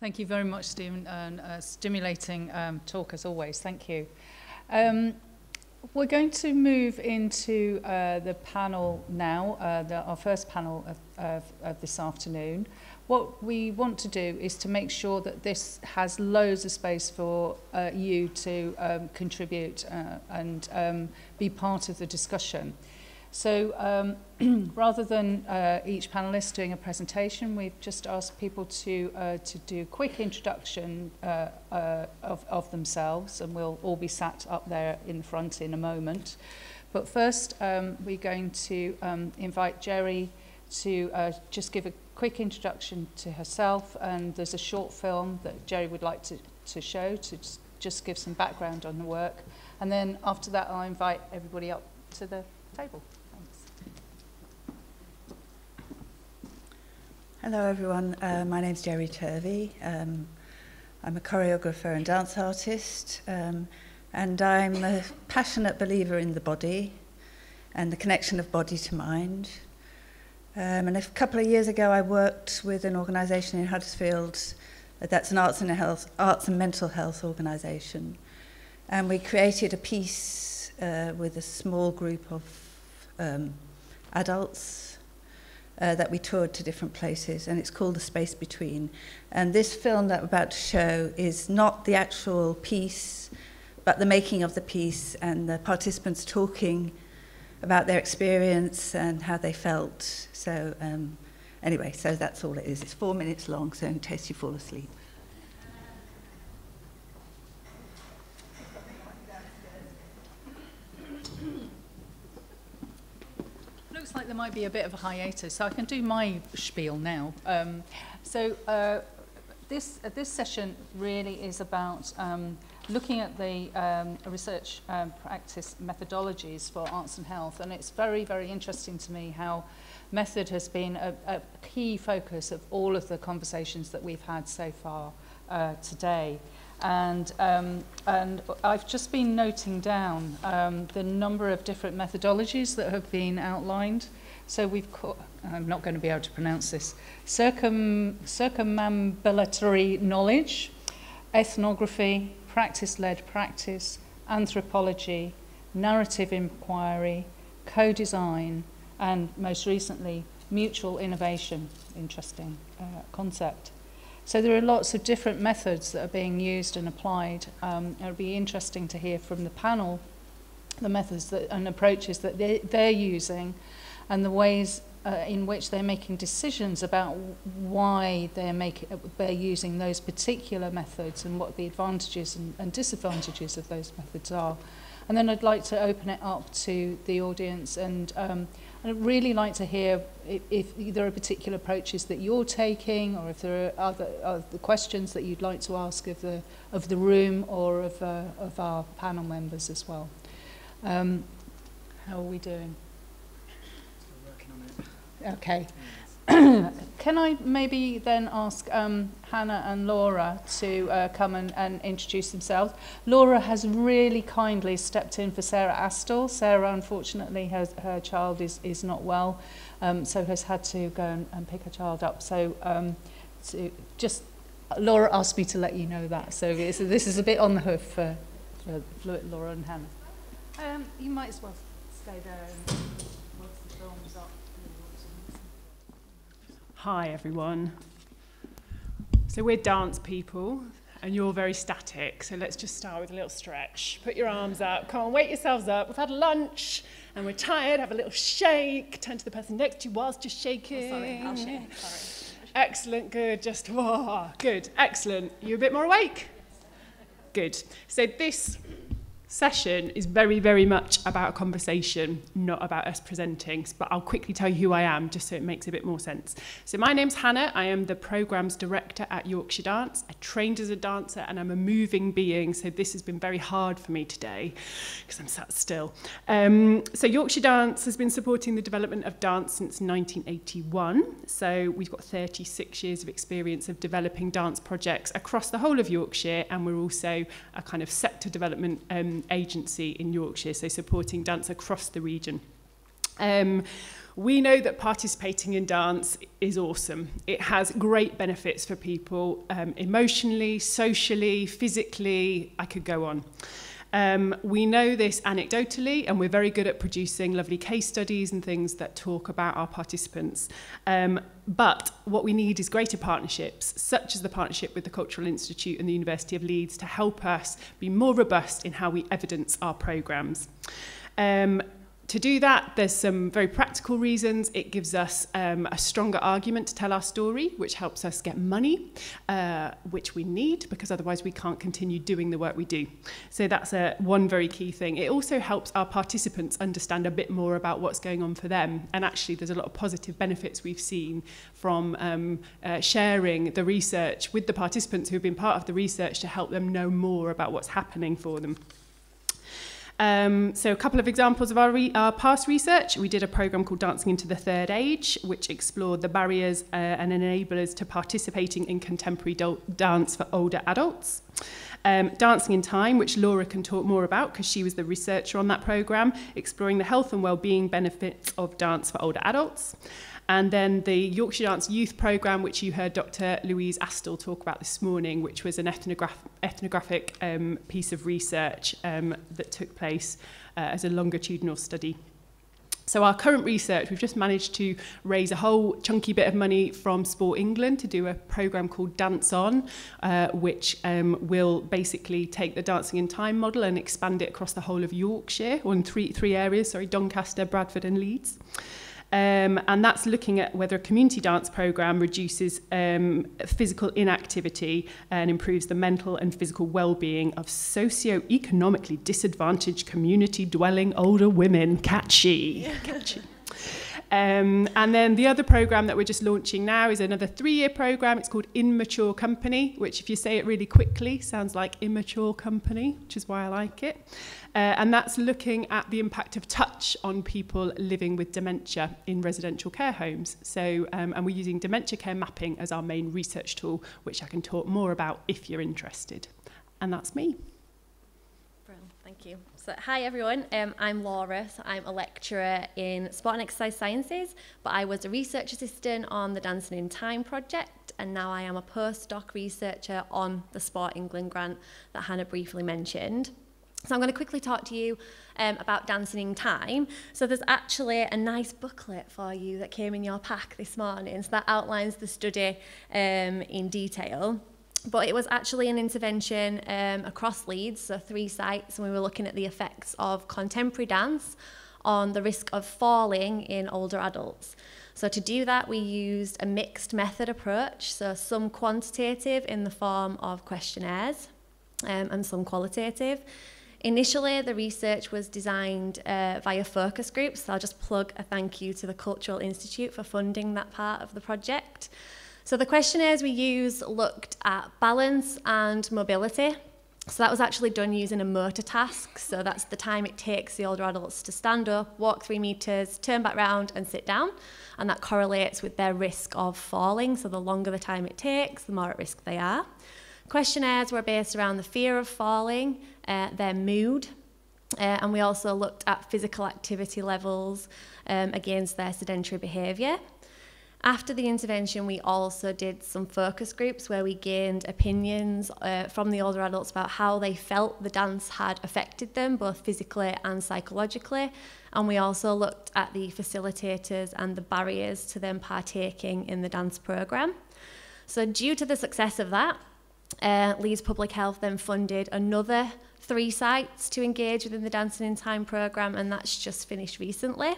Thank you very much, Stephen. Stimulating talk as always. Thank you. We're going to move into the panel now, our first panel of this afternoon. What we want to do is to make sure that this has loads of space for you to contribute and be part of the discussion. So rather than each panelist doing a presentation, we've just asked people to do a quick introduction of themselves, and we'll all be sat up there in front in a moment. But first, we're going to invite Gerry to just give a quick introduction to herself, and there's a short film that Gerry would like to show to just give some background on the work. And then after that, I'll invite everybody up to the table. Hello everyone, my name's Gerry Turvey. I'm a choreographer and dance artist, and I'm a passionate believer in the body and the connection of body to mind. And a couple of years ago I worked with an organisation in Huddersfield that's an arts and mental health organisation, and we created a piece with a small group of adults that we toured to different places, and it's called The Space Between. And this film that I'm about to show is not the actual piece, but the making of the piece and the participants talking about their experience and how they felt. So anyway, so that's all it is. It's 4 minutes long, so in case you fall asleep. Like there might be a bit of a hiatus, so I can do my spiel now. This session really is about looking at the research practice methodologies for arts and health, and it's very, very interesting to me how method has been a key focus of all of the conversations that we've had so far today. And I've just been noting down the number of different methodologies that have been outlined. So we've got, I'm not going to be able to pronounce this, circumambulatory knowledge, ethnography, practice-led practice, anthropology, narrative inquiry, co-design, and most recently, mutual innovation. Interesting concept. So there are lots of different methods that are being used and applied. It'll be interesting to hear from the panel the methods that, and approaches that they're using, and the ways in which they're making decisions about why they're using those particular methods and what the advantages and disadvantages of those methods are. And then I'd like to open it up to the audience, and I'd really like to hear if there are particular approaches that you're taking, or if there are other questions that you'd like to ask of the room or of our panel members as well. How are we doing? Still working on it. Okay. Can I maybe then ask Hannah and Laura to come and introduce themselves? Laura has really kindly stepped in for Sarah Astill. Sarah, unfortunately, her child is not well, so has had to go and pick her child up. So just Laura asked me to let you know that. So this is a bit on the hoof for Laura and Hannah. You might as well stay there once the film's up. Hi everyone. So we're dance people and you're very static, so let's just start with a little stretch. Put your arms up, come on, wake yourselves up. We've had lunch and we're tired, have a little shake. Turn to the person next to you whilst you're shaking. Oh, sorry, I'll shake, sorry. Excellent, good, just, oh, good, excellent. You're a bit more awake? Good. So this session is very, very much about a conversation, not about us presenting, but I'll quickly tell you who I am, just so it makes a bit more sense. So my name's Hannah, I am the Programmes Director at Yorkshire Dance. I trained as a dancer and I'm a moving being, so this has been very hard for me today, because I'm sat still. So Yorkshire Dance has been supporting the development of dance since 1981, so we've got 36 years of experience of developing dance projects across the whole of Yorkshire, and we're also a kind of sector development agency in Yorkshire, so supporting dance across the region. We know that participating in dance is awesome. It has great benefits for people emotionally, socially, physically. I could go on. We know this anecdotally, and we're very good at producing lovely case studies and things that talk about our participants. But what we need is greater partnerships, such as the partnership with the Cultural Institute and the University of Leeds, to help us be more robust in how we evidence our programmes. To do that, there's some very practical reasons. It gives us a stronger argument to tell our story, which helps us get money, which we need, because otherwise we can't continue doing the work we do. So that's one very key thing. It also helps our participants understand a bit more about what's going on for them. And actually, there's a lot of positive benefits we've seen from sharing the research with the participants who've been part of the research to help them know more about what's happening for them. So a couple of examples of our past research. We did a programme called Dancing into the Third Age, which explored the barriers and enablers to participating in contemporary dance for older adults. Dancing in Time, which Laura can talk more about because she was the researcher on that programme, exploring the health and well-being benefits of dance for older adults. And then the Yorkshire Dance Youth Programme, which you heard Dr. Louise Astle talk about this morning, which was an ethnographic piece of research that took place as a longitudinal study. So our current research, we've just managed to raise a whole chunky bit of money from Sport England to do a programme called Dance On, which will basically take the Dancing in Time model and expand it across the whole of Yorkshire, or in three areas, sorry, Doncaster, Bradford and Leeds. And that's looking at whether a community dance programme reduces physical inactivity and improves the mental and physical well-being of socio-economically disadvantaged community-dwelling older women. Catchy. Catchy. And then the other programme that we're just launching now is another three-year programme. It's called Immature Company, which if you say it really quickly, sounds like Immature Company, which is why I like it. And that's looking at the impact of touch on people living with dementia in residential care homes. So, and we're using dementia care mapping as our main research tool, which I can talk more about if you're interested. And that's me. Brilliant, thank you. So, hi everyone, I'm Laura, so I'm a lecturer in Sport and Exercise Sciences, but I was a research assistant on the Dancing in Time project, and now I am a postdoc researcher on the Sport England grant that Hannah briefly mentioned. So I'm going to quickly talk to you about Dancing in Time. So there's actually a nice booklet for you that came in your pack this morning, so that outlines the study in detail. But it was actually an intervention across Leeds, so 3 sites, and we were looking at the effects of contemporary dance on the risk of falling in older adults. So to do that, we used a mixed method approach, so some quantitative in the form of questionnaires and some qualitative. Initially, the research was designed via focus groups, so I'll just plug a thank you to the Cultural Institute for funding that part of the project. So the questionnaires we used looked at balance and mobility. So that was actually done using a motor task, so that's the time it takes the older adults to stand up, walk 3 metres, turn back round and sit down, and that correlates with their risk of falling, so the longer the time it takes, the more at risk they are. Questionnaires were based around the fear of falling, their mood, and we also looked at physical activity levels against their sedentary behaviour. After the intervention, we also did some focus groups where we gained opinions from the older adults about how they felt the dance had affected them, both physically and psychologically. And we also looked at the facilitators and the barriers to them partaking in the dance programme. So due to the success of that, Leeds Public Health then funded another 3 sites to engage within the Dancing in Time programme, and that's just finished recently.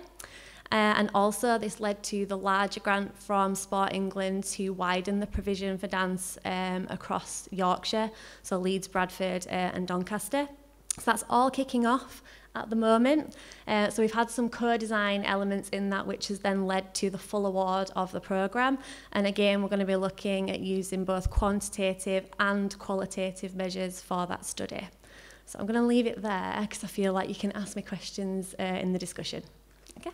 And also this led to the larger grant from Sport England to widen the provision for dance across Yorkshire, so Leeds, Bradford and Doncaster. So that's all kicking off at the moment. So we've had some co-design elements in that, which has then led to the full award of the programme. And again, we're going to be looking at using both quantitative and qualitative measures for that study. So I'm going to leave it there because I feel like you can ask me questions in the discussion. Okay.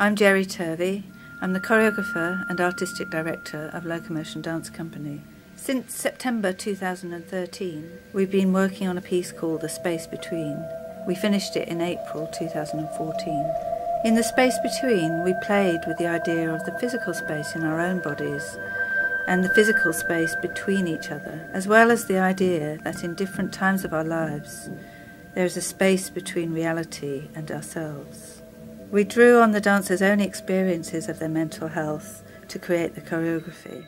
I'm Gerry Turvey. I'm the choreographer and artistic director of Locomotion Dance Company. Since September 2013, we've been working on a piece called The Space Between. We finished it in April 2014. In The Space Between, we played with the idea of the physical space in our own bodies and the physical space between each other, as well as the idea that in different times of our lives, there is a space between reality and ourselves. We drew on the dancers' own experiences of their mental health to create the choreography.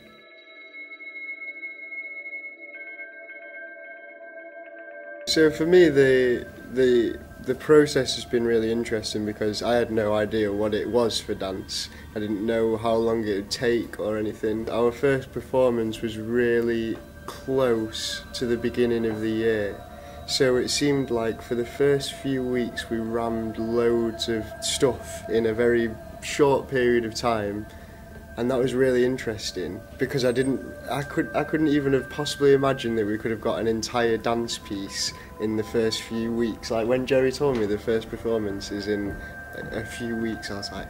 So for me, the process has been really interesting because I had no idea what it was for dance. I didn't know how long it would take or anything. Our first performance was really close to the beginning of the year. So it seemed like for the first few weeks we rammed loads of stuff in a very short period of time, and that was really interesting because I couldn't even have possibly imagined that we could have got an entire dance piece in the first few weeks. Like when Gerry told me the first performance is in a few weeks, I was like,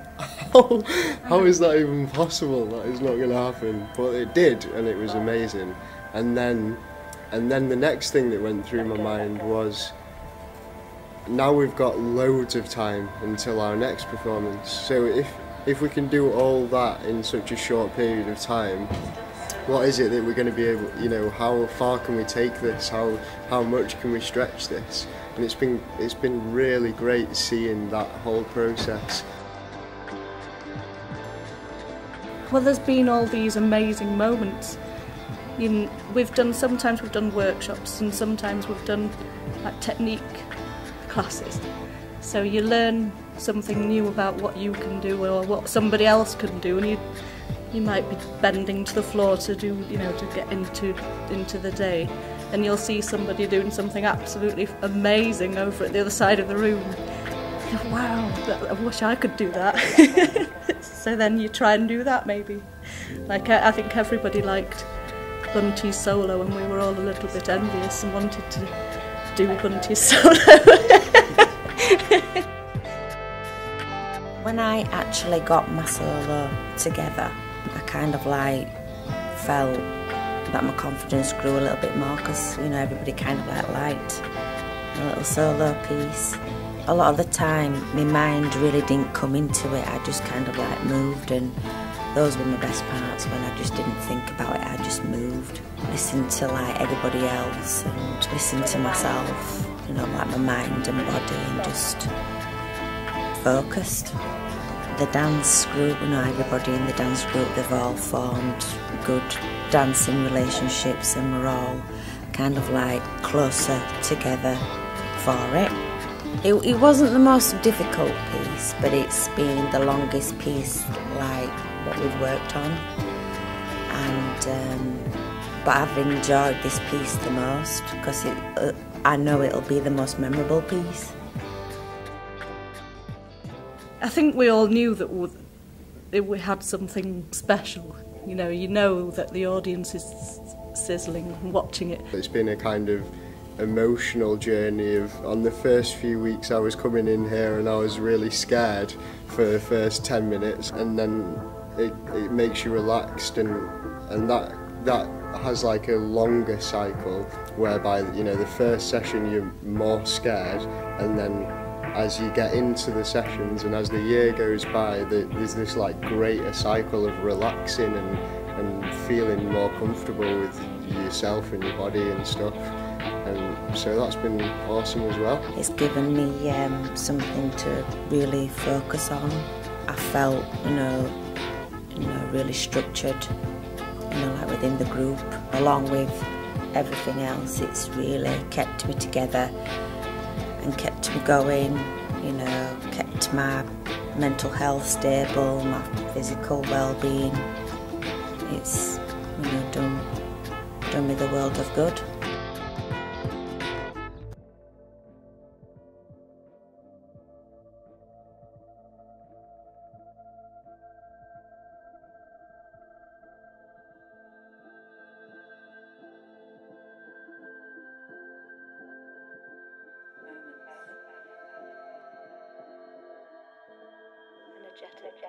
oh, how is that even possible? That is not going to happen. But it did, and it was amazing. And then the next thing that went through my mind was, now we've got loads of time until our next performance. So if we can do all that in such a short period of time, what is it that we're going to be able, you know, how far can we take this? How much can we stretch this? And it's been really great seeing that whole process. Well, there's been all these amazing moments. Sometimes we've done workshops, and sometimes we've done like technique classes. So you learn something new about what you can do or what somebody else can do, and you might be bending to the floor to do, you know, to get into the day, and you'll see somebody doing something absolutely amazing over at the other side of the room. Wow, I wish I could do that. So then you try and do that maybe. Like I think everybody liked Bunty's solo, and we were all a little bit envious and wanted to do Bunty's solo. When I actually got my solo together, I kind of like felt that my confidence grew a little bit more because, you know, everybody kind of like liked my little solo piece. A lot of the time my mind really didn't come into it, I just kind of like moved, and those were my best parts, when I just didn't think about it, I just moved. Listened to like everybody else and listened to myself, you know, like my mind and body, and just focused. The dance group, you know, everybody in the dance group, they've all formed good dancing relationships, and we're all kind of like closer together for it. It wasn't the most difficult piece, but it's been the longest piece like what we've worked on, and but I've enjoyed this piece the most because I know it'll be the most memorable piece. I think we all knew that we had something special. You know that the audience is sizzling and watching it. It's been a kind of emotional journey of, on the first few weeks I was coming in here and I was really scared for the first 10 minutes, and then it makes you relaxed, and that has like a longer cycle whereby, you know, the first session you're more scared, and then as you get into the sessions and as the year goes by, there's this like greater cycle of relaxing and feeling more comfortable with yourself and your body and stuff, and so that's been awesome as well. It's given me something to really focus on. I felt, you know, really structured, like within the group, along with everything else. It's really kept me together and kept me going, you know, kept my mental health stable, my physical well-being. It's, you know, done me the world of good. energetic.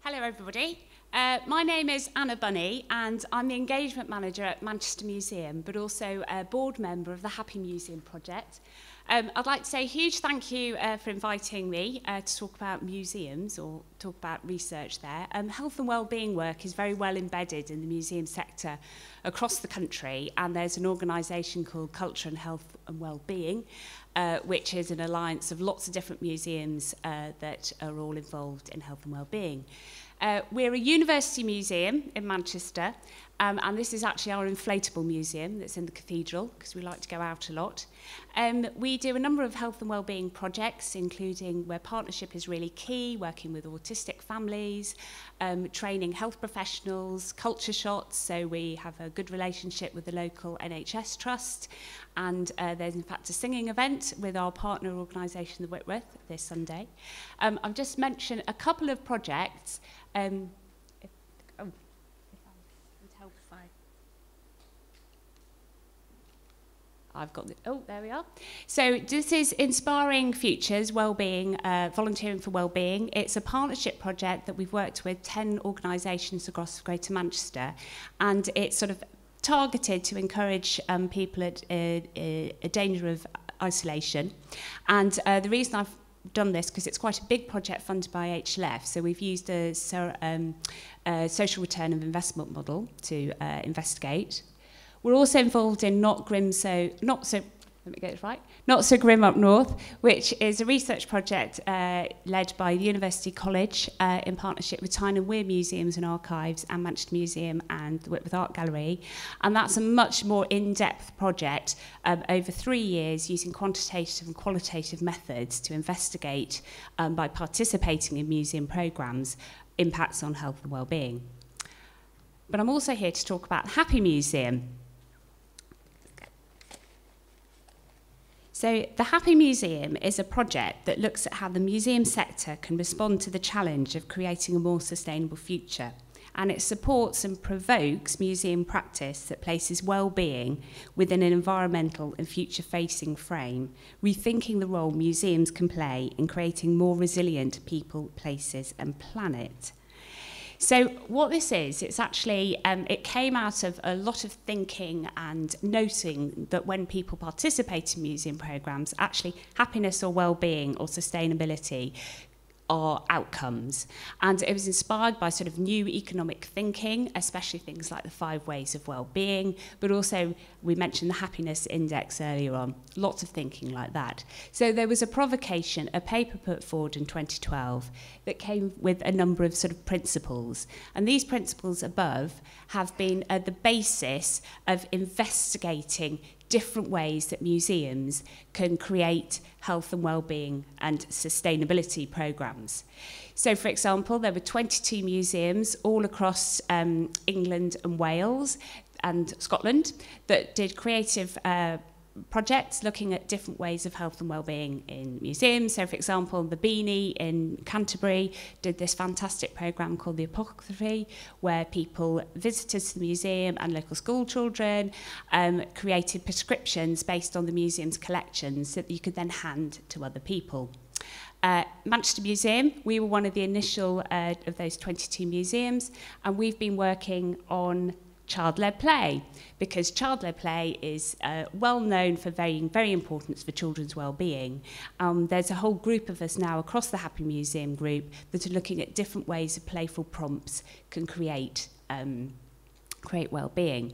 Hello everybody, my name is Anna Bunney and I'm the Engagement Manager at Manchester Museum but also a board member of the Happy Museum project. I'd like to say a huge thank you for inviting me to talk about museums or talk about research there. Health and wellbeing work is very well embedded in the museum sector across the country, and there's an organisation called Culture and Health and Wellbeing, which is an alliance of lots of different museums that are all involved in health and wellbeing. We're a university museum in Manchester, and this is actually our inflatable museum that's in the cathedral, because we like to go out a lot. We do a number of health and wellbeing projects, including where partnership is really key, working with autistic families, training health professionals, culture shots, so we have a good relationship with the local NHS trust, and there's in fact a singing event with our partner organisation, the Whitworth, this Sunday. I've just mentioned a couple of projects. Oh, there we are. So this is Inspiring Futures, Wellbeing, Volunteering for Wellbeing. It's a partnership project that we've worked with 10 organisations across Greater Manchester, and it's sort of targeted to encourage people at a danger of isolation. And the reason I've done this because it's quite a big project funded by HLF, so we've used a social return of investment model to investigate. We're also involved in Not Grim, let me get it right, Not So Grim Up North, which is a research project led by the University College in partnership with Tyne and Weir Museums and Archives and Manchester Museum and the Whitworth Art Gallery. And that's a much more in-depth project over 3 years, using quantitative and qualitative methods to investigate, by participating in museum programmes, impacts on health and wellbeing. But I'm also here to talk about Happy Museum. So the Happy Museum is a project that looks at how the museum sector can respond to the challenge of creating a more sustainable future. And it supports and provokes museum practice that places well-being within an environmental and future-facing frame, rethinking the role museums can play in creating more resilient people, places and planet. So what this is, it's actually, it came out of a lot of thinking and noting that when people participate in museum programmes, actually happiness or well-being or sustainability are outcomes. And it was inspired by sort of new economic thinking, especially things like the 5 ways of well-being, but also we mentioned the happiness index earlier on, lots of thinking like that. So there was a provocation, a paper put forward in 2012 that came with a number of sort of principles. And these principles above have been the basis of investigating different ways that museums can create health and wellbeing and sustainability programmes. So, for example, there were 22 museums all across England and Wales and Scotland that did creative projects looking at different ways of health and wellbeing in museums. So, for example, the Beanie in Canterbury did this fantastic programme called the Apothecary, where people, visitors to the museum and local school children, created prescriptions based on the museum's collections that you could then hand to other people. Manchester Museum, we were one of the initial of those 22 museums, and we've been working on child-led play, because child-led play is well known for very importance for children's well-being. There's a whole group of us now across the Happy Museum group that are looking at different ways of playful prompts can create well-being.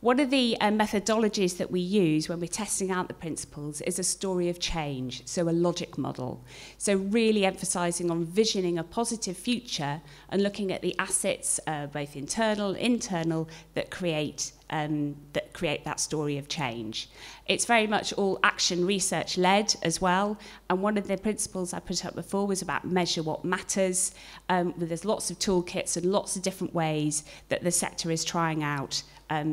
One of the methodologies that we use when we're testing out the principles is a story of change, so a logic model. So really emphasising on visioning a positive future and looking at the assets, both internal and internal, that create that story of change. It's very much all action research led as well, and one of the principles I put up before was about measure what matters. There's lots of toolkits and lots of different ways that the sector is trying out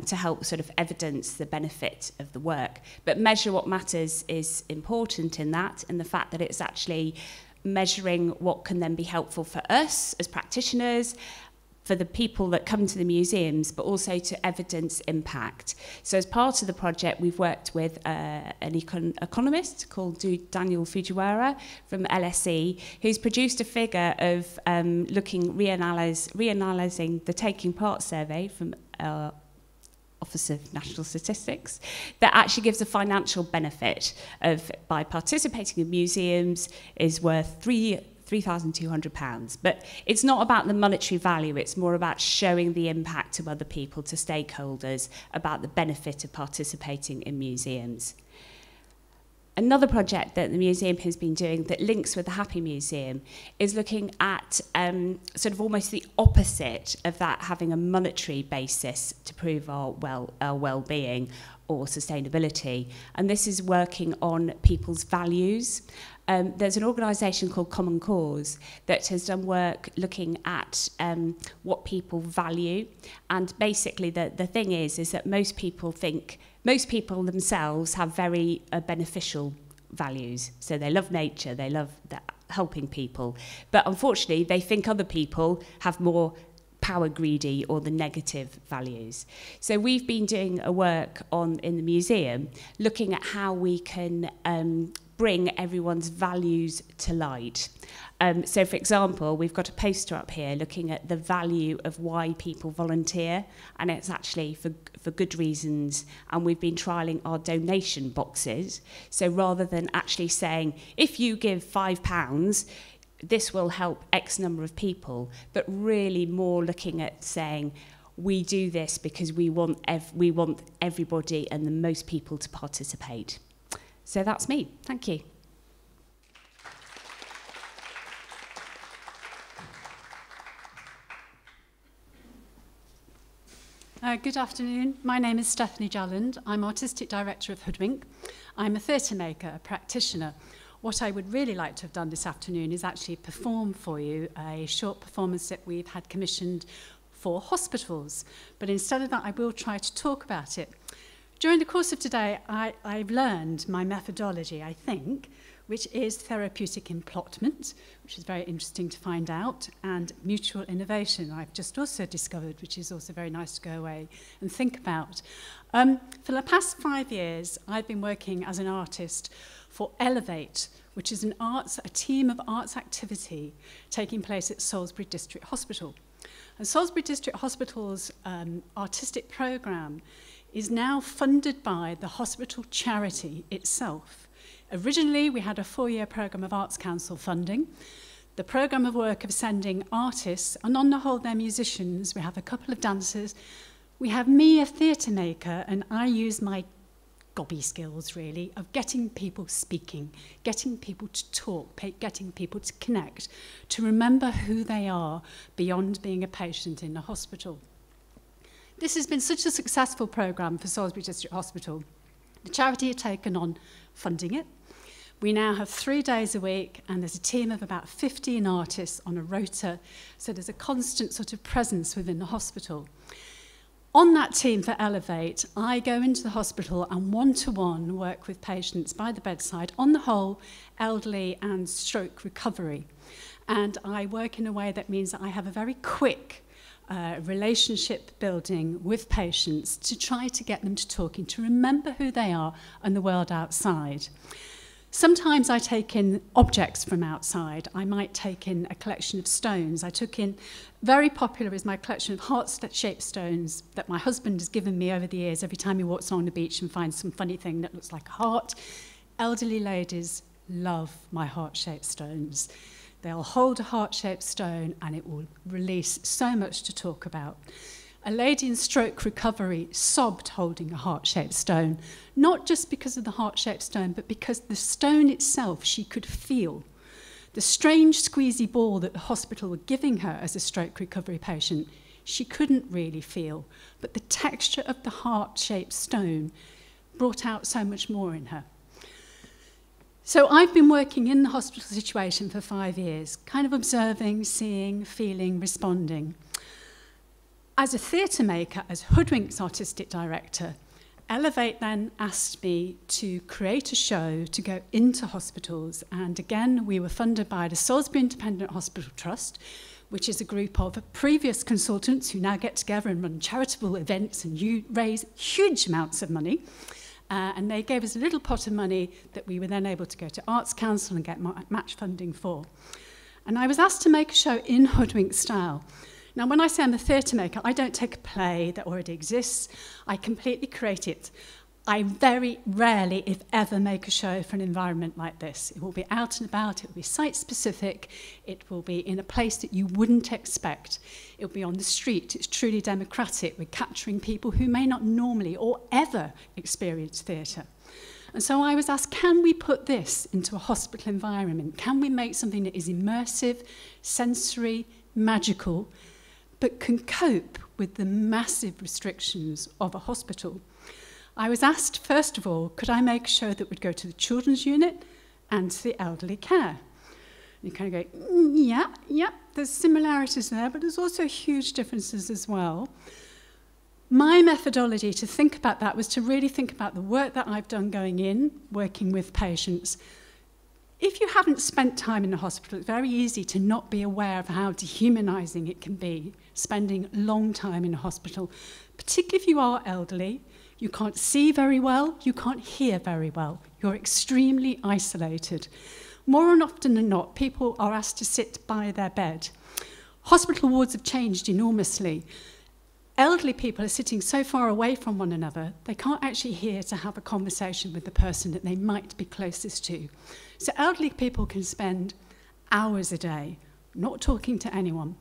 to help sort of evidence the benefit of the work. But measure what matters is important in that, and the fact that it's actually measuring what can then be helpful for us as practitioners, for the people that come to the museums, but also to evidence impact. So as part of the project, we've worked with an economist called Daniel Fujiwara from LSE, who's produced a figure of reanalyzing the Taking Part survey from Office of National Statistics, that actually gives a financial benefit of, by participating in museums, is worth £3,200. But it's not about the monetary value, it's more about showing the impact to other people, to stakeholders, about the benefit of participating in museums. Another project that the museum has been doing that links with the Happy Museum is looking at sort of almost the opposite of that, having a monetary basis to prove our well-being or sustainability. And this is working on people's values. There's an organisation called Common Cause that has done work looking at what people value. And basically the thing is that most people think, most people themselves have very beneficial values. So they love nature, they love helping people. But unfortunately, they think other people have more power greedy or the negative values. So we've been doing a work on in the museum looking at how we can bring everyone's values to light. So for example, we've got a poster up here looking at the value of why people volunteer, and it's actually for good reasons, and we've been trialling our donation boxes. So rather than actually saying, if you give £5, this will help X number of people, but really more looking at saying, we do this because we want everybody and the most people to participate. So that's me. Thank you. Good afternoon. My name is Stephanie Jalland. I'm Artistic Director of Hoodwink. I'm a theatre maker, a practitioner. What I would really like to have done this afternoon is actually perform for you a short performance that we've had commissioned for hospitals. But instead of that, I will try to talk about it. During the course of today, I've learned my methodology, I think, which is therapeutic implotment, which is very interesting to find out, and mutual innovation, I've just also discovered, which is also very nice to go away and think about. For the past 5 years, I've been working as an artist for Elevate, which is a team of arts activity taking place at Salisbury District Hospital. And Salisbury District Hospital's artistic programme is now funded by the hospital charity itself. Originally, we had a 4-year programme of Arts Council funding. The programme of work of sending artists, and on the whole, they're musicians. We have a couple of dancers. We have me, a theatre maker, and I use my gobby skills, really, of getting people speaking, getting people to talk, getting people to connect, to remember who they are beyond being a patient in the hospital. This has been such a successful programme for Salisbury District Hospital. The charity have taken on funding it. We now have 3 days a week, and there's a team of about 15 artists on a rota, so there's a constant sort of presence within the hospital. On that team for Elevate, I go into the hospital and one-to-one work with patients by the bedside, on the whole, elderly and stroke recovery. And I work in a way that means that I have a very quick relationship building with patients to try to get them to talking, to remember who they are and the world outside. Sometimes I take in objects from outside. I might take in a collection of stones. I took in, very popular is my collection of heart-shaped stones that my husband has given me over the years every time he walks along the beach and finds some funny thing that looks like a heart. Elderly ladies love my heart-shaped stones. They'll hold a heart-shaped stone and it will release so much to talk about. A lady in stroke recovery sobbed holding a heart-shaped stone, not just because of the heart-shaped stone, but because the stone itself she could feel. The strange squeezy ball that the hospital were giving her as a stroke recovery patient, she couldn't really feel, but the texture of the heart-shaped stone brought out so much more in her. So I've been working in the hospital situation for 5 years, kind of observing, seeing, feeling, responding. As a theatre maker, as Hoodwink's artistic director, Elevate then asked me to create a show to go into hospitals. And again, we were funded by the Salisbury Independent Hospital Trust, which is a group of previous consultants who now get together and run charitable events and raise huge amounts of money. And they gave us a little pot of money that we were then able to go to Arts Council and get match funding for. And I was asked to make a show in Hoodwink style. Now, when I say I'm a theatre maker, I don't take a play that already exists. I completely create it. I very rarely, if ever, make a show for an environment like this. It will be out and about, it will be site-specific, it will be in a place that you wouldn't expect. It will be on the street, it's truly democratic. We're capturing people who may not normally or ever experience theatre. And so I was asked, can we put this into a hospital environment? Can we make something that is immersive, sensory, magical, but can cope with the massive restrictions of a hospital? I was asked, first of all, could I make a show that would go to the children's unit and to the elderly care? And you kind of go, yeah, there's similarities there, but there's also huge differences as well. My methodology to think about that was to really think about the work that I've done going in, working with patients. If you haven't spent time in the hospital, it's very easy to not be aware of how dehumanizing it can be, spending a long time in a hospital, particularly if you are elderly. You can't see very well, you can't hear very well. You're extremely isolated. More often than not, people are asked to sit by their bed. Hospital wards have changed enormously. Elderly people are sitting so far away from one another, they can't actually hear to have a conversation with the person that they might be closest to. So elderly people can spend hours a day not talking to anyone.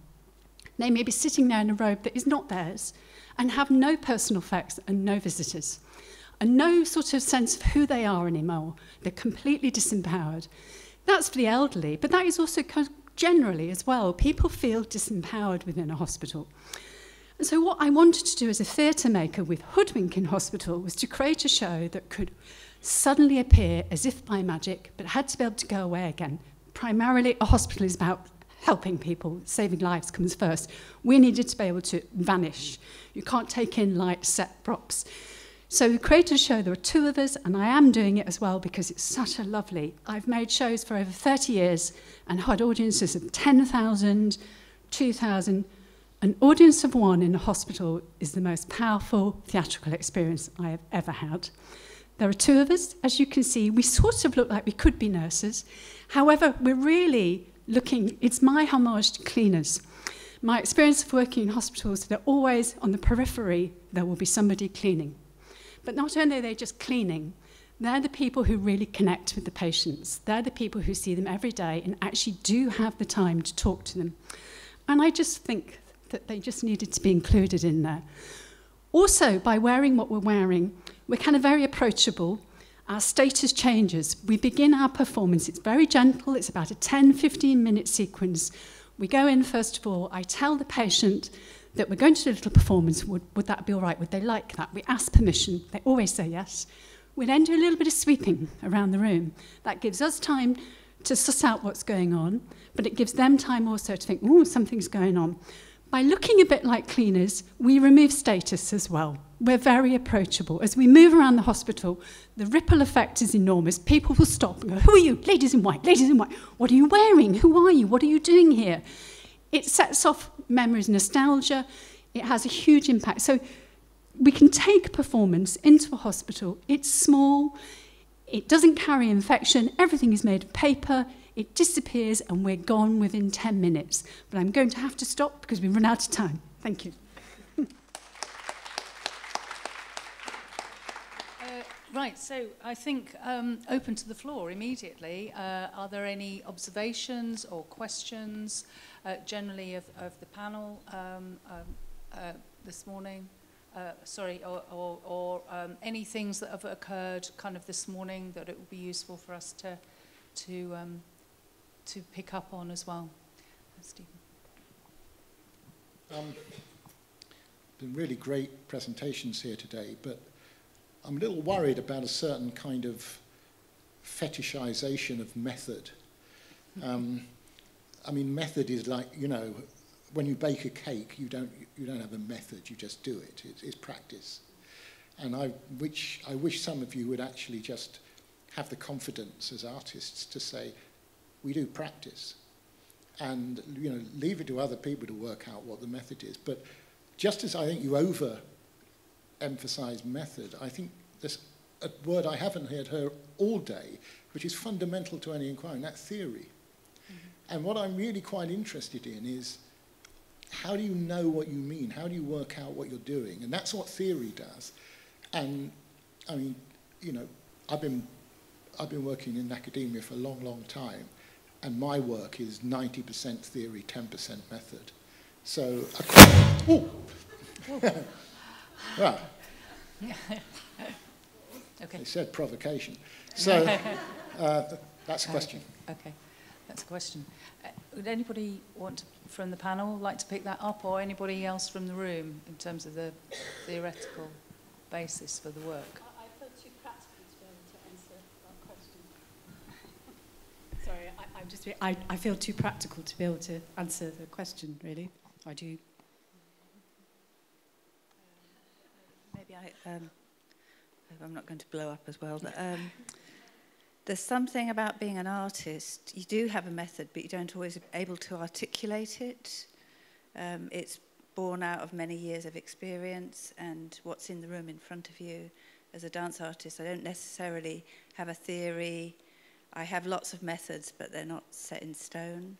They may be sitting there in a robe that is not theirs, and have no personal effects and no visitors, and no sort of sense of who they are anymore. They're completely disempowered. That's for the elderly, but that is also generally as well. People feel disempowered within a hospital. And so what I wanted to do as a theatre maker with Hoodwink in Hospital was to create a show that could suddenly appear as if by magic, but had to be able to go away again. Primarily, a hospital is about helping people, saving lives comes first. We needed to be able to vanish. You can't take in light, set props. So we created a show, there are two of us, and I am doing it as well because it's such a lovely. I've made shows for over 30 years and had audiences of 10,000, 2,000. An audience of one in a hospital is the most powerful theatrical experience I have ever had. There are two of us. As you can see, we sort of look like we could be nurses. However, we're really looking, it's my homage to cleaners. My experience of working in hospitals, they're always on the periphery, there will be somebody cleaning. But not only are they just cleaning, they're the people who really connect with the patients. They're the people who see them every day and actually do have the time to talk to them. And I just think that they just needed to be included in there. Also, by wearing what we're wearing, we're kind of very approachable. Our status changes. We begin our performance. It's very gentle. It's about a 10, 15-minute sequence. We go in, first of all, I tell the patient that we're going to do a little performance. Would that be all right? Would they like that? We ask permission. They always say yes. We then do a little bit of sweeping around the room. That gives us time to suss out what's going on, but it gives them time also to think, oh, something's going on. By looking a bit like cleaners, we remove status as well. We're very approachable. As we move around the hospital, the ripple effect is enormous. People will stop and go, who are you? Ladies in white, ladies in white. What are you wearing? Who are you? What are you doing here? It sets off memories, nostalgia. It has a huge impact. So we can take performance into a hospital. It's small. It doesn't carry infection. Everything is made of paper. It disappears and we're gone within 10 minutes. But I'm going to have to stop because we've run out of time. Thank you. Right, so I think open to the floor immediately. Are there any observations or questions generally of the panel this morning? Sorry, or any things that have occurred kind of this morning that it would be useful for us to pick up on as well. Stephen. Been really great presentations here today, but I'm a little worried about a certain kind of fetishization of method. I mean, method is like, you know, when you bake a cake, you don't have a method, you just do it. It's practice. And I wish some of you would actually just have the confidence as artists to say, we do practice. and leave it to other people to work out what the method is. But just as I think you over-emphasize method, I think there's a word I haven't heard her all day, which is fundamental to any inquiry, and that's theory. Mm-hmm. And what I'm really quite interested in is, how do you know what you mean? How do you work out what you're doing? And that's what theory does. And I mean, I've been working in academia for a long, long time, and my work is 90% theory, 10% method. So, oh, well, okay. They said provocation. So that's a question. Okay, that's a question. Would anybody from the panel like to pick that up, or anybody else from the room in terms of the theoretical basis for the work? I felt too practical to be able to answer that question. Sorry, I feel too practical to be able to answer the question, really. I do. Maybe I'm not going to blow up as well. But, there's something about being an artist. You do have a method, but you don't always be able to articulate it. It's born out of many years of experience and what's in the room in front of you. As a dance artist, I don't necessarily have a theory. I have lots of methods, but they're not set in stone.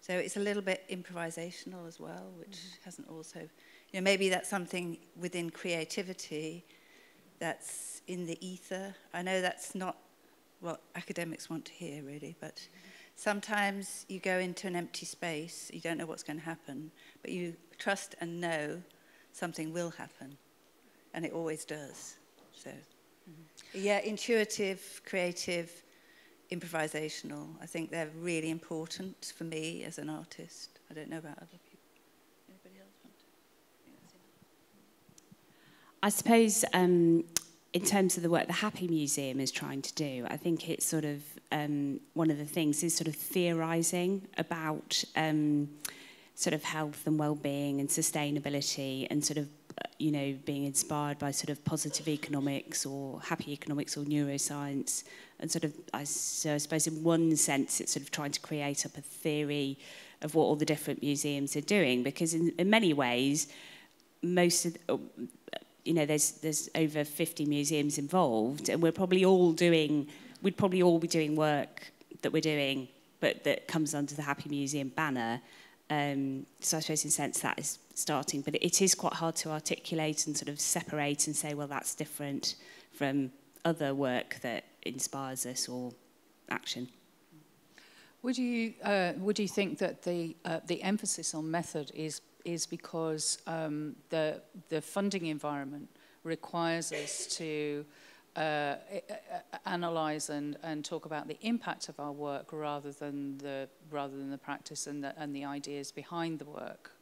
So it's a little bit improvisational as well, which hasn't also... maybe that's something within creativity that's in the ether. I know that's not what academics want to hear, really, but sometimes you go into an empty space, you don't know what's going to happen, but you trust and know something will happen, and it always does. So, yeah, intuitive, creative, improvisational. I think they're really important for me as an artist. I don't know about other people. I suppose in terms of the work the Happy Museum is trying to do, I think it's sort of, one of the things is sort of theorising about sort of health and well-being and sustainability, and sort of, being inspired by sort of positive economics or happy economics or neuroscience. And sort of, so I suppose in one sense, it's sort of trying to create up a theory of what all the different museums are doing, because in many ways, most of... there's over 50 museums involved, and we'd probably all be doing work that we're doing, but that comes under the Happy Museum banner. So I suppose in a sense that is starting, but it is quite hard to articulate and sort of separate and say, well, that's different from other work that inspires us or action. Would you think that the emphasis on method is because the funding environment requires us to analyse and talk about the impact of our work rather than the practice and the ideas behind the work?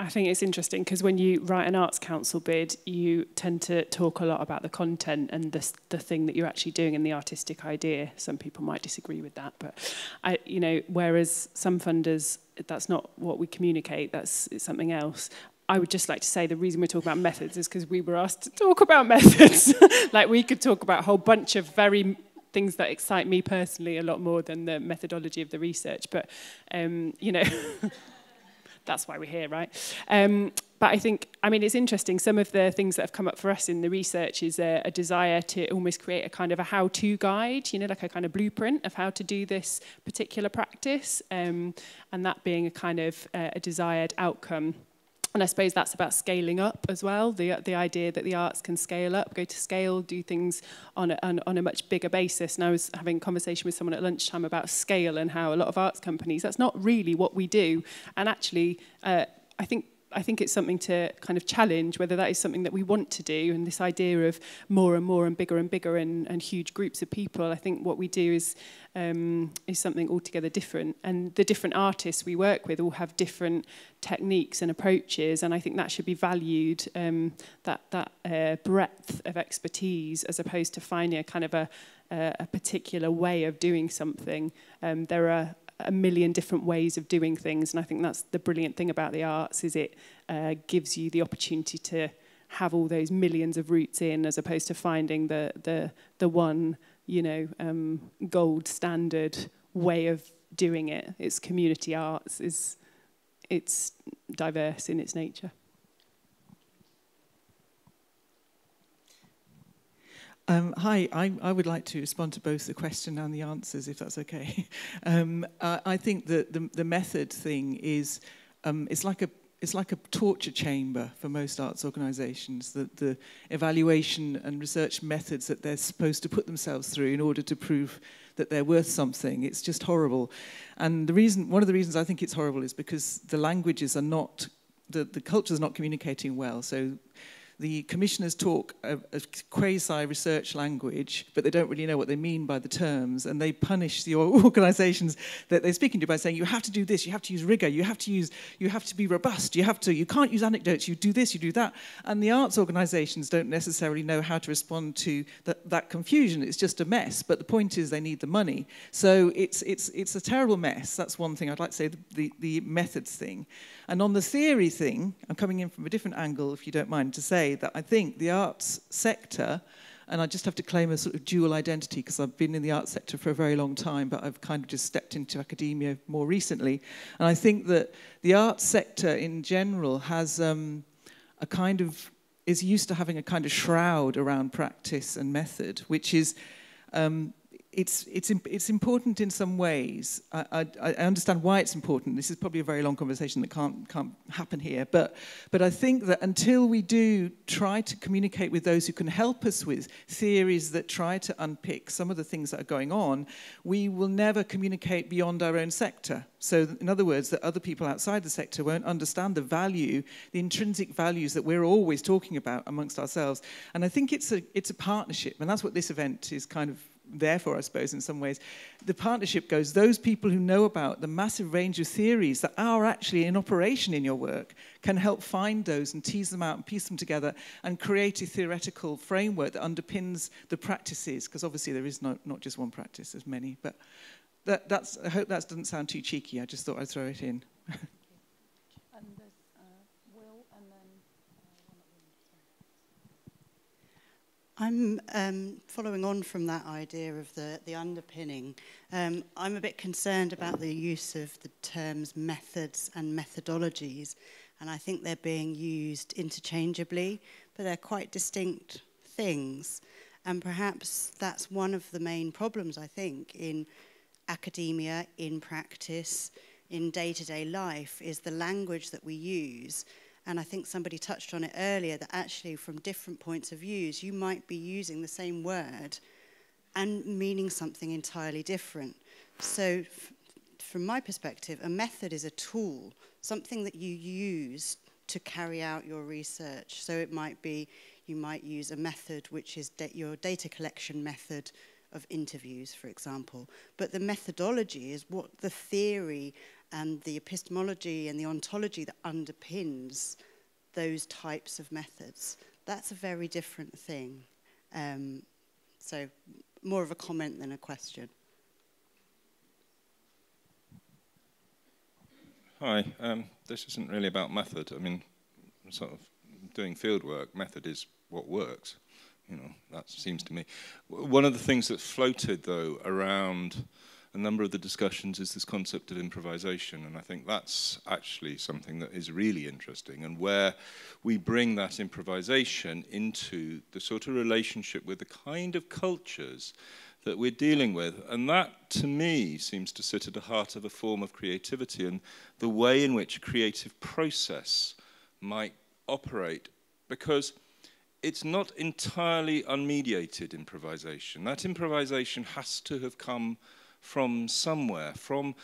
I think it's interesting because when you write an Arts Council bid, you tend to talk a lot about the content and the thing that you're actually doing and the artistic idea. Some people might disagree with that, but whereas some funders, that's not what we communicate. It's something else. I would just like to say the reason we're talking about methods is because we were asked to talk about methods. Like, we could talk about a whole bunch of very things that excite me personally a lot more than the methodology of the research. But that's why we're here, right? But I think, it's interesting, some of the things that have come up for us in the research is a desire to almost create a kind of a how-to guide, like a kind of blueprint of how to do this particular practice, and that being a kind of a desired outcome. And I suppose that's about scaling up as well, the idea that the arts can scale up, go to scale, do things on a much bigger basis. And I was having a conversation with someone at lunchtime about scale and how a lot of arts companies, that's not really what we do. And actually, I think it's something to kind of challenge whether that is something that we want to do, and this idea of more and more and bigger and bigger and huge groups of people. I think what we do is something altogether different, and the different artists we work with all have different techniques and approaches, and I think that should be valued, that breadth of expertise, as opposed to finding a kind of a particular way of doing something. There are a million different ways of doing things, and I think that's the brilliant thing about the arts, is it gives you the opportunity to have all those millions of routes in, as opposed to finding the one you know, gold standard way of doing it. It's community arts, it's diverse in its nature. Hi, I would like to respond to both the question and the answers, if that's okay. I think that the method thing is, it's like a torture chamber for most arts organisations, that the evaluation and research methods that they're supposed to put themselves through in order to prove that they're worth something, it's just horrible. And the reason, one of the reasons I think it's horrible is because the languages are not, the culture's not communicating well. So the commissioners talk a quasi-research language, but they don't really know what they mean by the terms, and they punish the organisations that they're speaking to by saying, you have to do this, you have to use rigour, you have to be robust, you can't use anecdotes, you do this, you do that. And the arts organisations don't necessarily know how to respond to that confusion. It's just a mess, but the point is they need the money. So it's a terrible mess. That's one thing I'd like to say, the methods thing. And on the theory thing, I'm coming in from a different angle, if you don't mind, to say that I think the arts sector, and I just have to claim a sort of dual identity because I've been in the arts sector for a very long time, but I've kind of just stepped into academia more recently. And I think that the arts sector in general has a kind of, is used to having a kind of shroud around practice and method, which is, it's important in some ways. I understand why it's important. This is probably a very long conversation that can't happen here. But I think that until we do try to communicate with those who can help us with theories that try to unpick some of the things that are going on, we will never communicate beyond our own sector. So in other words, that other people outside the sector won't understand the value, the intrinsic values that we're always talking about amongst ourselves. And I think it's a partnership, and that's what this event is kind of therefore, I suppose, in some ways, the partnership goes, those people who know about the massive range of theories that are actually in operation in your work can help find those and tease them out and piece them together and create a theoretical framework that underpins the practices, because obviously there is not just one practice, there's many. But that's, I hope that doesn't sound too cheeky, I just thought I'd throw it in. I'm following on from that idea of the underpinning. I'm a bit concerned about the use of the terms methods and methodologies, and I think they're being used interchangeably, but they're quite distinct things. And perhaps that's one of the main problems, I think, in academia, in practice, in day-to-day life, is the language that we use. And I think somebody touched on it earlier, that actually from different points of views, you might be using the same word and meaning something entirely different. So from my perspective, a method is a tool, something that you use to carry out your research. So it might be, you might use a method which is your data collection method of interviews, for example. But the methodology is what the theory and the epistemology and the ontology that underpins those types of methods. That's a very different thing. So more of a comment than a question. Hi, this isn't really about method. I mean, sort of doing field work, method is what works. You know, that seems to me. One of the things that floated, though, around a number of the discussions is this concept of improvisation, and I think that's actually something that is really interesting, and where we bring that improvisation into the sort of relationship with the kind of cultures that we're dealing with. And that, to me, seems to sit at the heart of a form of creativity and the way in which a creative process might operate, because it's not entirely unmediated improvisation. That improvisation has to have come from somewhere, from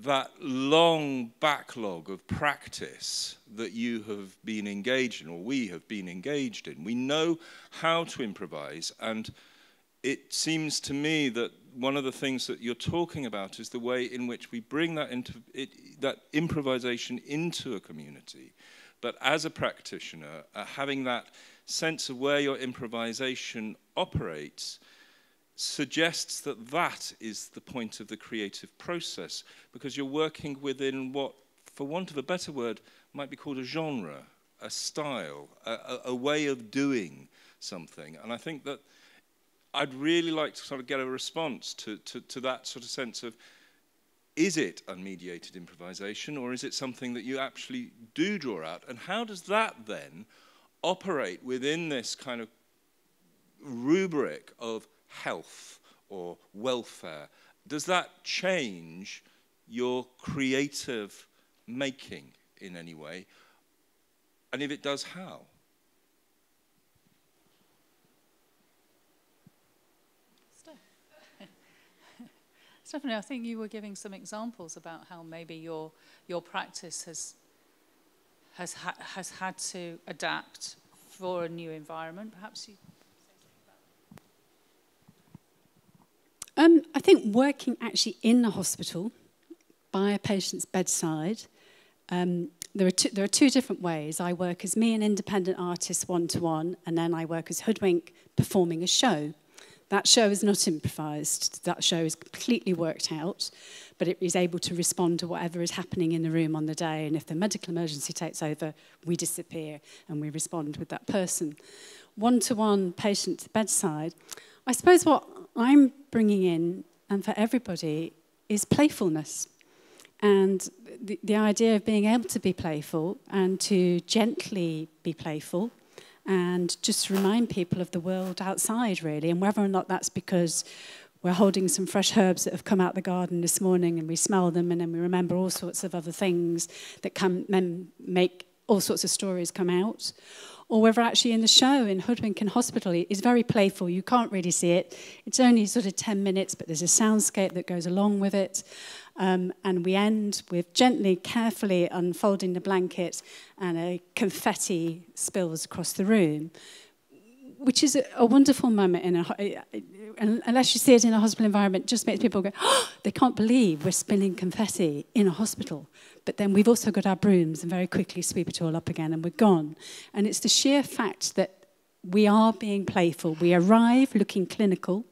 that long backlog of practice that you have been engaged in, or we have been engaged in. We know how to improvise, and it seems to me that one of the things that you're talking about is the way in which we bring that improvisation into a community. But as a practitioner, having that sense of where your improvisation operates suggests that that is the point of the creative process, because you're working within what, for want of a better word, might be called a genre, a style, a way of doing something. And I think that I'd really like to sort of get a response to that sort of sense of, is it unmediated improvisation, or is it something that you actually do draw out? And how does that then operate within this kind of rubric of health or welfare? Does that change your creative making in any way? And if it does, how? Stephanie, I think you were giving some examples about how maybe your practice has had to adapt for a new environment. Perhaps you. I think working actually in the hospital, by a patient's bedside, there are two different ways. I work as me, an independent artist, one-to-one, and then I work as Hoodwink, performing a show. That show is not improvised. That show is completely worked out, but it is able to respond to whatever is happening in the room on the day. And if the medical emergency takes over, we disappear and we respond with that person. One-to-one, patient to bedside. I suppose what I'm bringing in, and for everybody, is playfulness. And the idea of being able to be playful and to gently be playful, and just remind people of the world outside, really, and whether or not that's because we're holding some fresh herbs that have come out the garden this morning and we smell them and then we remember all sorts of other things that come then make all sorts of stories come out, or whether actually in the show in Hoodwink and Hospital it's very playful. You can't really see it. It's only sort of 10 minutes, but there's a soundscape that goes along with it. And we end with gently, carefully unfolding the blanket, and a confetti spills across the room, which is a wonderful moment. Unless you see it in a hospital environment, it just makes people go, oh, they can't believe we're spilling confetti in a hospital. But then we've also got our brooms and very quickly sweep it all up again and we're gone. And it's the sheer fact that we are being playful. We arrive looking clinical,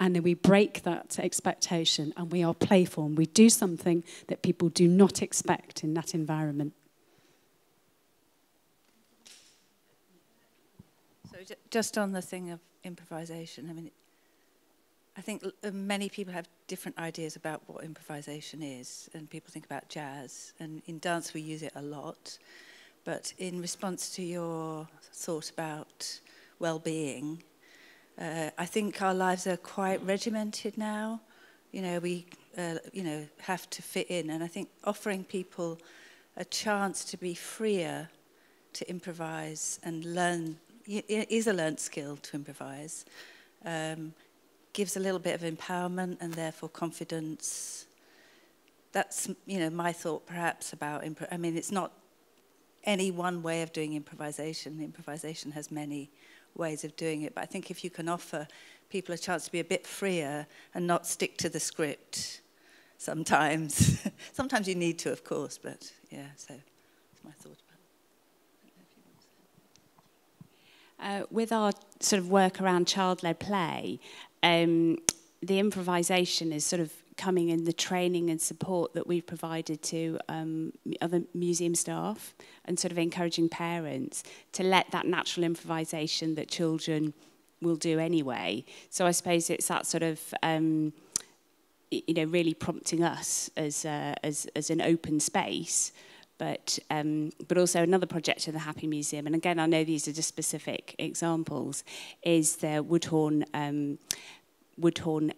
and then we break that expectation and we are playful and we do something that people do not expect in that environment. So just on the thing of improvisation, I mean, I think many people have different ideas about what improvisation is, and people think about jazz, and in dance we use it a lot. But in response to your thought about well-being, I think our lives are quite regimented now. You know, we have to fit in, and I think offering people a chance to be freer, to improvise and learn, it is a learned skill to improvise, gives a little bit of empowerment and therefore confidence. That's, you know, my thought perhaps about improv. I mean, it's not any one way of doing improvisation. Improvisation has many ways of doing it, but I think if you can offer people a chance to be a bit freer and not stick to the script sometimes. Sometimes you need to, of course, but yeah, so that's my thought about it. With our sort of work around child-led play, the improvisation is sort of coming in the training and support that we've provided to other museum staff, and sort of encouraging parents to let that natural improvisation that children will do anyway. So I suppose it's that sort of, you know, really prompting us as an open space, but also another project of the Happy Museum, and again, I know these are just specific examples, is the Woodhorn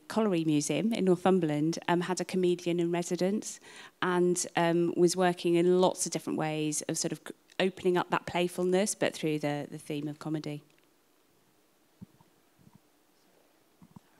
Colliery Museum in Northumberland had a comedian in residence, and was working in lots of different ways of sort of opening up that playfulness, but through the theme of comedy.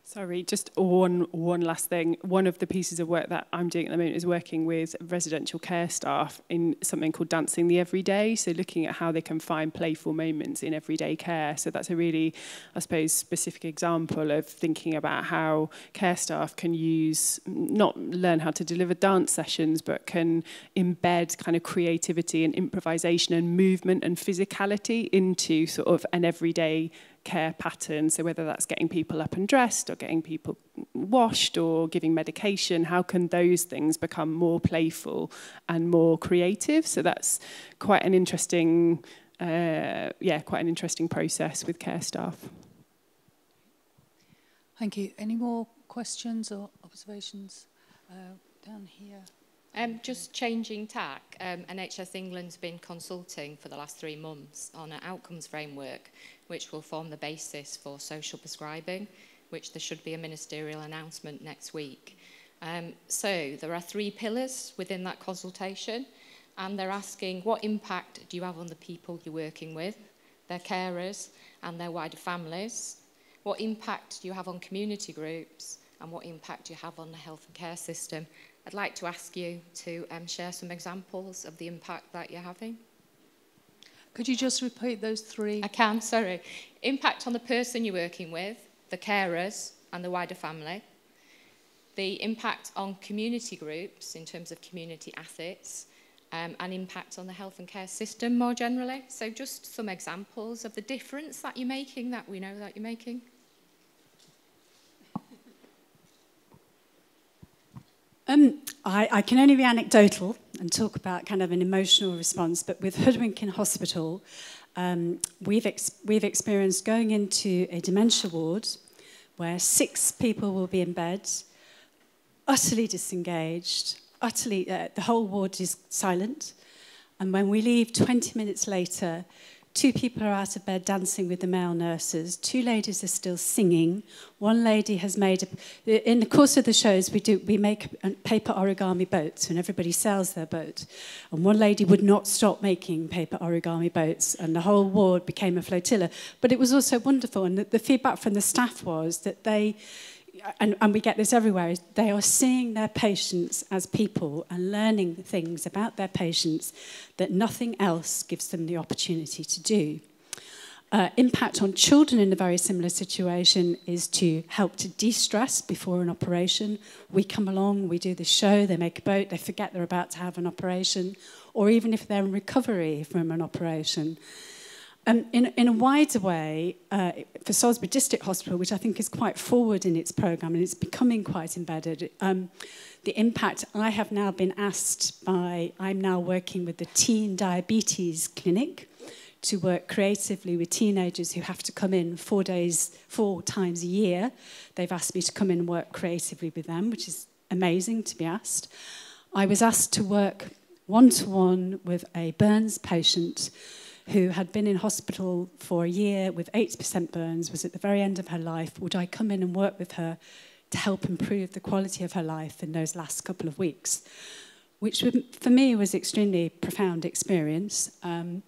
Sorry, just one last thing. One of the pieces of work that I'm doing at the moment is working with residential care staff in something called Dancing the Everyday, so looking at how they can find playful moments in everyday care. So that's a really, I suppose, specific example of thinking about how care staff can use, not learn how to deliver dance sessions, but can embed kind of creativity and improvisation and movement and physicality into sort of an everyday care patterns, so whether that's getting people up and dressed or getting people washed or giving medication, how can those things become more playful and more creative? So that's quite an interesting, quite an interesting process with care staff. Thank you. Any more questions or observations down here? Just changing tack, NHS England's been consulting for the last 3 months on an outcomes framework which will form the basis for social prescribing, which there should be a ministerial announcement next week. So there are 3 pillars within that consultation, and they're asking what impact do you have on the people you're working with, their carers and their wider families, what impact do you have on community groups, and what impact do you have on the health and care system. I'd like to ask you to share some examples of the impact that you're having. Could you just repeat those 3? I can, sorry. Impact on the person you're working with, the carers and the wider family. The impact on community groups in terms of community assets, and impact on the health and care system more generally. So just some examples of the difference that you're making, that we know that you're making. I can only be anecdotal and talk about kind of an emotional response, but with Hoodwink in hospital, we've experienced going into a dementia ward where 6 people will be in bed, utterly disengaged, utterly, the whole ward is silent, and when we leave 20 minutes later, 2 people are out of bed dancing with the male nurses. 2 ladies are still singing. 1 lady has made, in the course of the shows, we make a paper origami boats, and everybody sells their boat. And 1 lady would not stop making paper origami boats, and the whole ward became a flotilla. But it was also wonderful, and the feedback from the staff was that they, and we get this everywhere, is they are seeing their patients as people and learning things about their patients that nothing else gives them the opportunity to do. Impact on children in a very similar situation is to help to de-stress before an operation. We come along, we do the show, they make a boat, they forget they're about to have an operation, or even if they're in recovery from an operation. In a wider way, for Salisbury District Hospital, which I think is quite forward in its programme and it's becoming quite embedded, the impact I have now been asked by, I'm now working with the Teen Diabetes Clinic to work creatively with teenagers who have to come in 4 times a year. They've asked me to come in and work creatively with them, which is amazing to be asked. I was asked to work one-to-one with a burns patient who had been in hospital for a year with 8% burns, was at the very end of her life. Would I come in and work with her to help improve the quality of her life in those last couple of weeks? Which for me was an extremely profound experience. And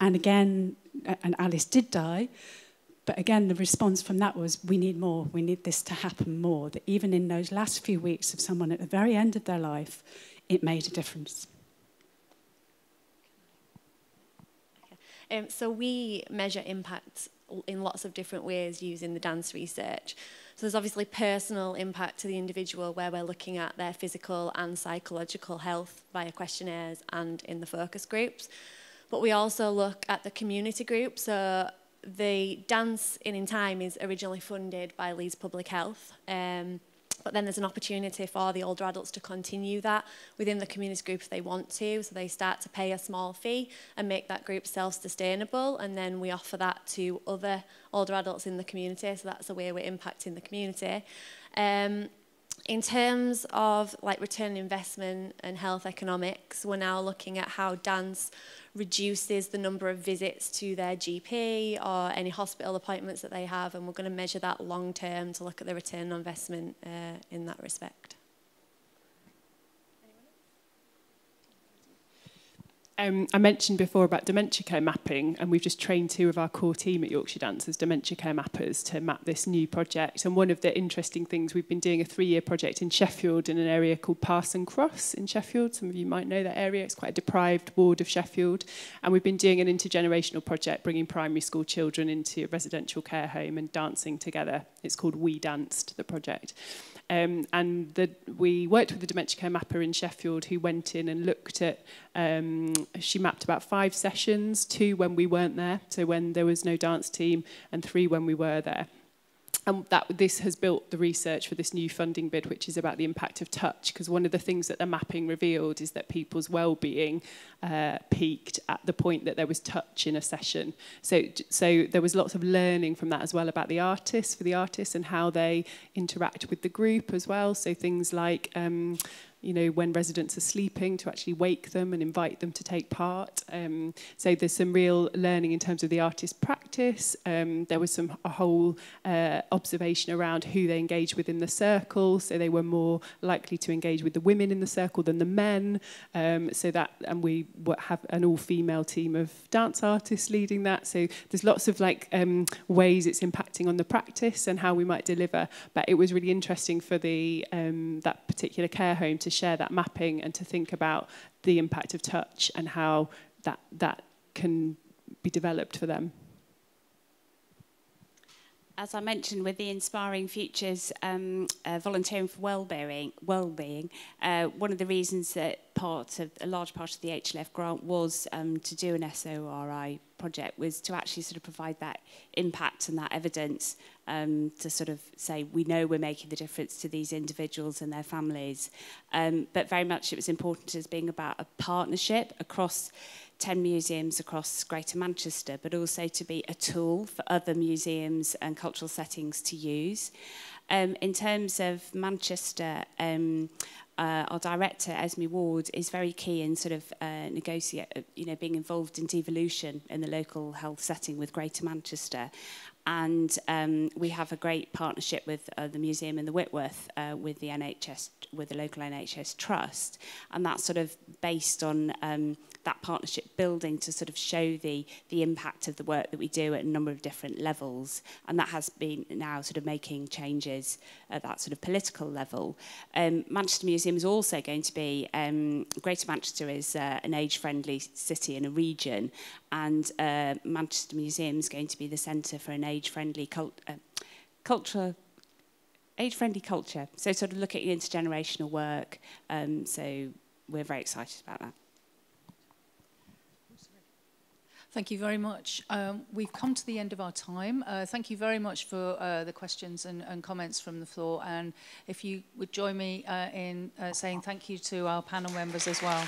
again, and Alice did die, but again, the response from that was, we need more, we need this to happen more, that even in those last few weeks of someone at the very end of their life, it made a difference. So we measure impact in lots of different ways using the dance research. So there's obviously personal impact to the individual where we're looking at their physical and psychological health via questionnaires and in the focus groups. But we also look at the community group. So the Dancing in Time is originally funded by Leeds Public Health. But then there's an opportunity for the older adults to continue that within the community group if they want to. So they start to pay a small fee and make that group self-sustainable. And then we offer that to other older adults in the community. So that's the way we're impacting the community. In terms of like return on investment and health economics, we're now looking at how dance reduces the number of visits to their GP or any hospital appointments that they have, and we're going to measure that long term to look at the return on investment in that respect. I mentioned before about dementia care mapping, and we've just trained 2 of our core team at Yorkshire Dance as dementia care mappers to map this new project. And one of the interesting things, we've been doing a 3-year project in Sheffield in an area called Parson Cross in Sheffield. Some of you might know that area. It's quite a deprived ward of Sheffield. And we've been doing an intergenerational project, bringing primary school children into a residential care home and dancing together. It's called We Danced, the project. We worked with the dementia care mapper in Sheffield who went in and looked at, she mapped about 5 sessions, 2 when we weren't there, so when there was no dance team, and 3 when we were there. And this has built the research for this new funding bid, which is about the impact of touch, because one of the things that the mapping revealed is that people's well-being peaked at the point that there was touch in a session. So there was lots of learning from that as well about the artists, for the artists and how they interact with the group as well. So things like, you know, when residents are sleeping, to actually wake them and invite them to take part. So there's some real learning in terms of the artist's practice. There was a whole observation around who they engaged with in the circle. So they were more likely to engage with the women in the circle than the men. And we have an all-female team of dance artists leading that. So there's lots of ways it's impacting on the practice and how we might deliver. But it was really interesting for the that particular care home to share that mapping and to think about the impact of touch and how that can be developed for them. As I mentioned, with the Inspiring Futures volunteering for wellbeing, one of the reasons that a large part of the HLF grant was to do an SORI project was to actually sort of provide that impact and that evidence to sort of say, we know we're making the difference to these individuals and their families. But very much it was important as being about a partnership across 10 museums across Greater Manchester, but also to be a tool for other museums and cultural settings to use. In terms of Manchester, our director, Esme Ward, is very key in sort of being involved in devolution in the local health setting with Greater Manchester. And we have a great partnership with the museum in the Whitworth, with the NHS, with the local NHS trust, and that's sort of based on that partnership building to sort of show the impact of the work that we do at a number of different levels, and that has been now sort of making changes at that sort of political level. Manchester Museum is also going to be Greater Manchester is an age-friendly city and a region, and Manchester Museum is going to be the centre for an age-friendly culture. So sort of looking at intergenerational work. So we're very excited about that. Thank you very much. We've come to the end of our time. Thank you very much for the questions and comments from the floor. And if you would join me in saying thank you to our panel members as well.